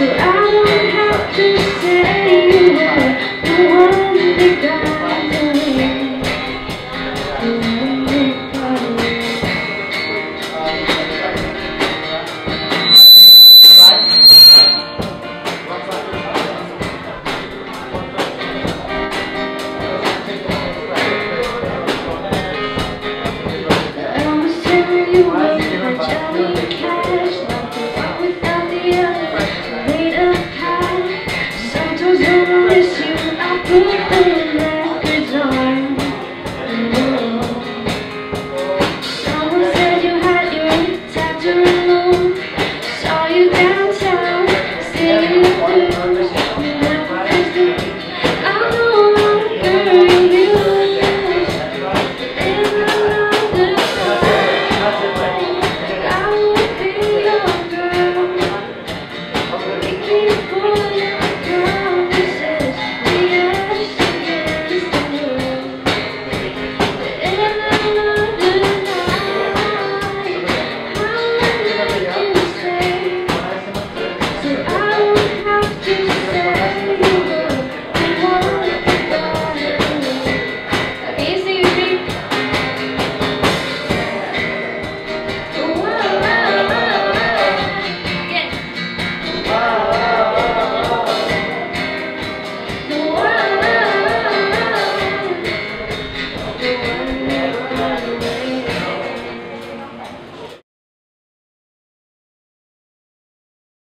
So